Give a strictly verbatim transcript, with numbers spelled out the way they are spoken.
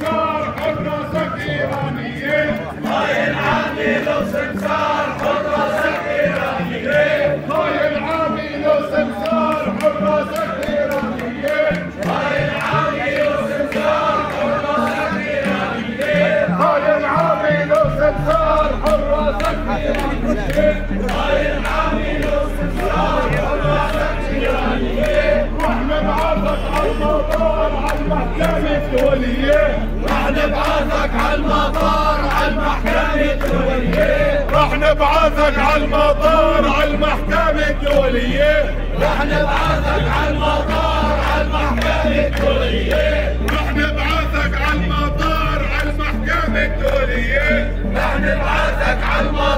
سمسار حضرة إيرانية ما ينعملوا سمسار حضرة إيرانية ما ينعملوا سمسار حضرة إيرانية ما ينعملوا سمسار حضرة إيرانية ما ينعملوا سمسار حضرة إيرانية ما ينعملوا سمسار حضرة إيرانية واحنا بعرضك على المطار على المحكمة الدولية رحنا بعرضك على المطار على المحكمة الدولية رحنا بعرضك على المطار على المحكمة الدولية رحنا بعرضك على المطار على المحكمة الدولية رحنا بعرضك على المطار على المحكمة الدولية رحنا بعرضك على